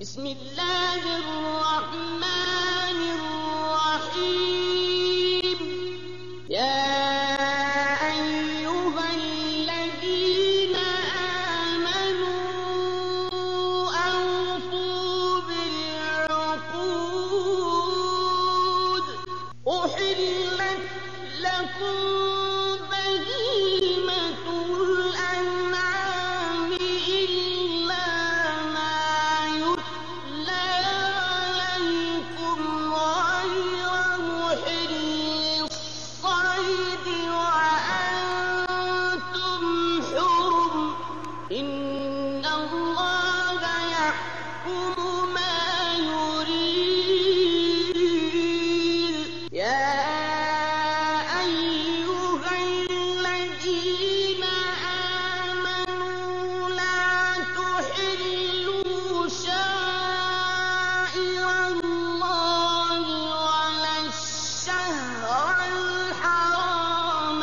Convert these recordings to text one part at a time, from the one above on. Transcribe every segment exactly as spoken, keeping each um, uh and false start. بسم الله الرحمن الرحيم يا أيها الذين آمنوا أوفوا بالعقود أحلت لكم بهيمة الأنعام إلا ما يتلى عليكم غير محلي الصيد وأنتم حرم إن الله يحكم ما يريد يا أيها الذين آمنوا لا تحلوا شعائر الله ولا الشهر الحرام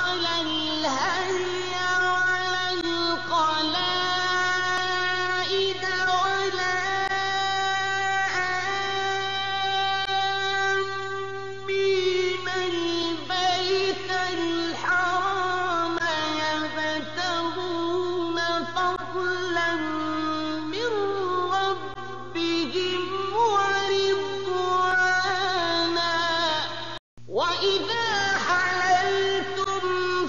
ولا الهدي ولا القلائد ولا آمين البيت الحرام يبتغون فضلا من ربهم ورضوانا وإذا حللتم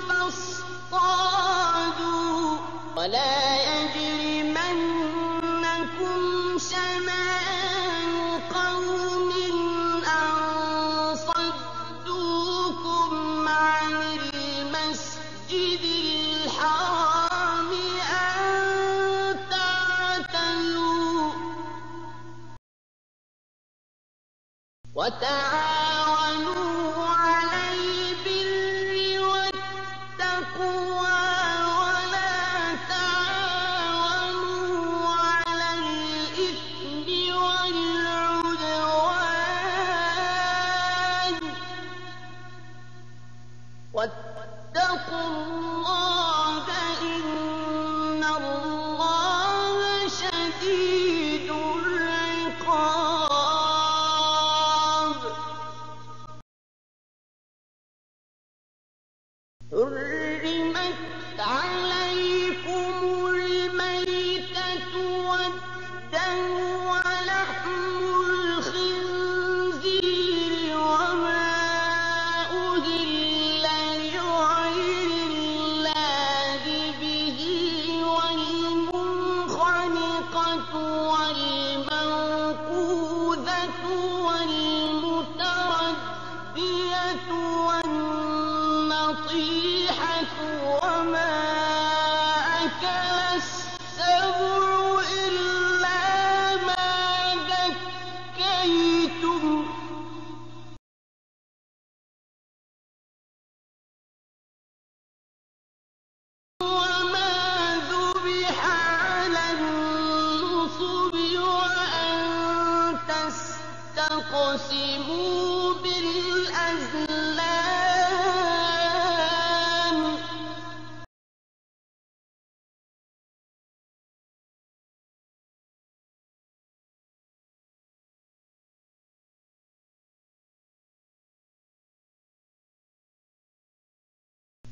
فاصطادوا ولا يجرمنكم شنآن قوم أن صدوكم عن المسجد الحرام أن تعتدوا وتعاونوا على البر والتقوى ولا تعاونوا على الإثم والعدوان واتقوا الله إن الله شديد العقاب حرمت عليكم الميتة والدم ولحم الخنزير وما أهل لغير الله به والمنخنقة والموقوذة والمتردية والنطيحة وما أكل السبع إلا ما ذكيتم وما ذبح على النصب وأن تستقسموا بالأزلام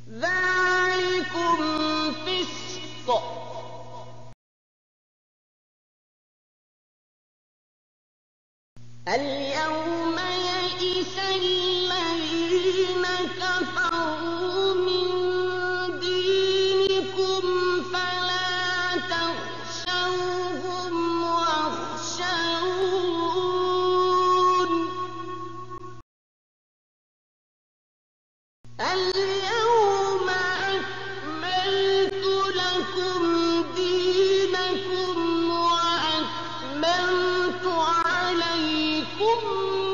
ذلكم فسق اليوم يئس الذين كفروا من دينكم فلا تخشوهم واخشون اليوم أكملت لكم دينكم وأتممت عليكم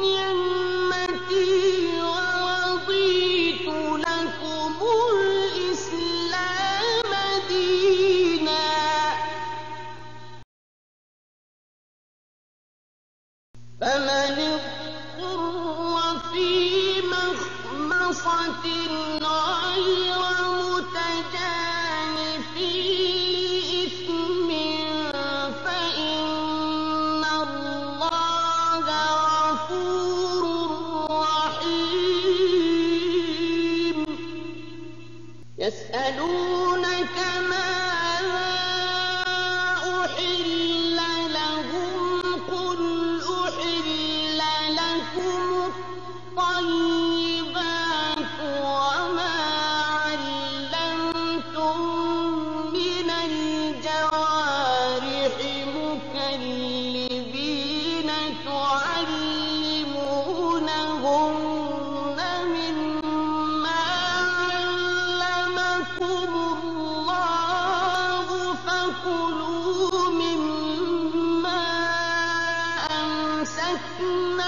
نعمتي ورضيت لكم الإسلام دينا فمن اضطر في مخمصة غير متجانف لإثم فإن يسألونك ماذا أحل لهم قل أحل لكم الطيبات وما علمتم من الجوارح مكلبين تعلمونهن مما علمكم الله فكلوا مما أمسكن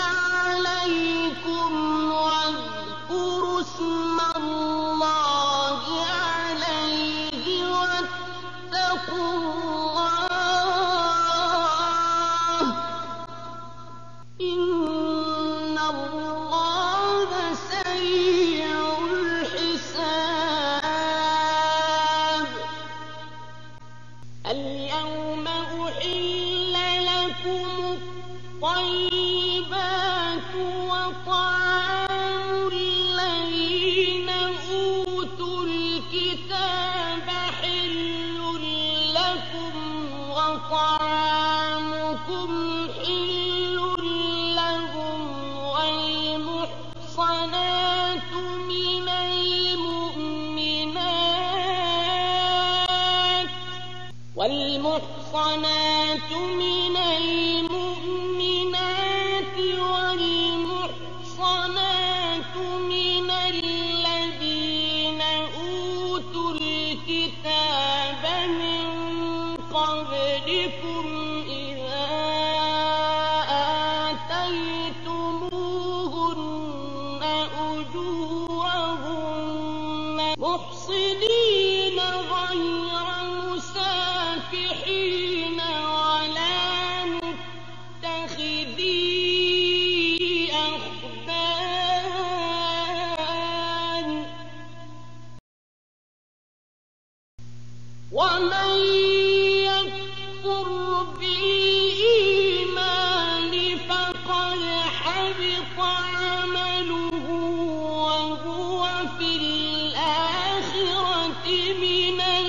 عليكم واذكروا اسم الله عليه واتقوا الله إن الله سريع الحساب. اليوم أحل لكم الطيبات وطعام الذين أوتوا الكتاب حل لكم وطعامكم حل لهم والمحصنات من المؤمنات والمحصنات من المؤمنات والمحصنات من الذين أوتوا الكتاب من قبلكم إذا آتيتموهن أجورهن محصنين غير مسافحين ولا متخذي أخدان ومن يكفر بالإيمان فقد حبط عمله وهو في الآخرة من الخاسرين.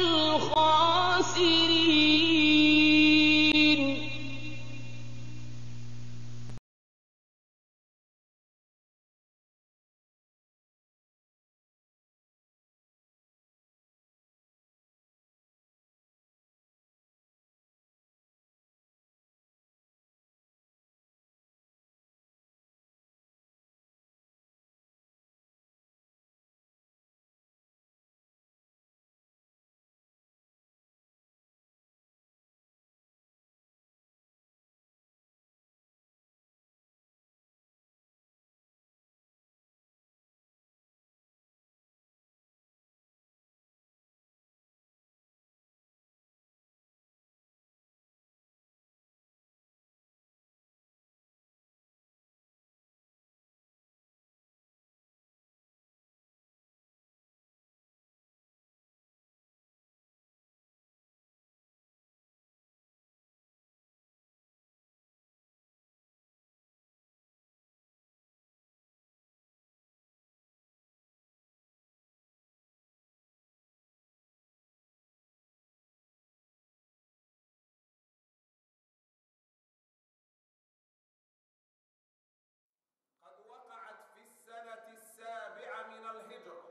قد وقعت في السنة السابعة من الهجرة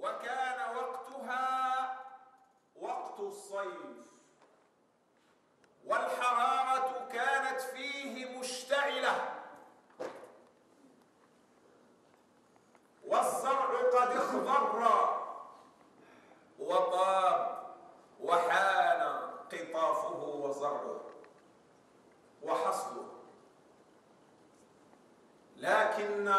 وكان وقتها وقت الصيف والحرارة كانت فيه مشتعلة والزرع قد اخضر وطاب وحان قطافه وزرعه وحصده، لكن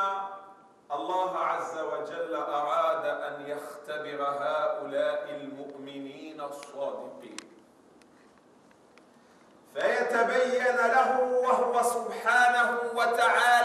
الله عز وجل أراد أن يختبر هؤلاء المؤمنين الصادقين فيتبين له وهو سبحانه وتعالى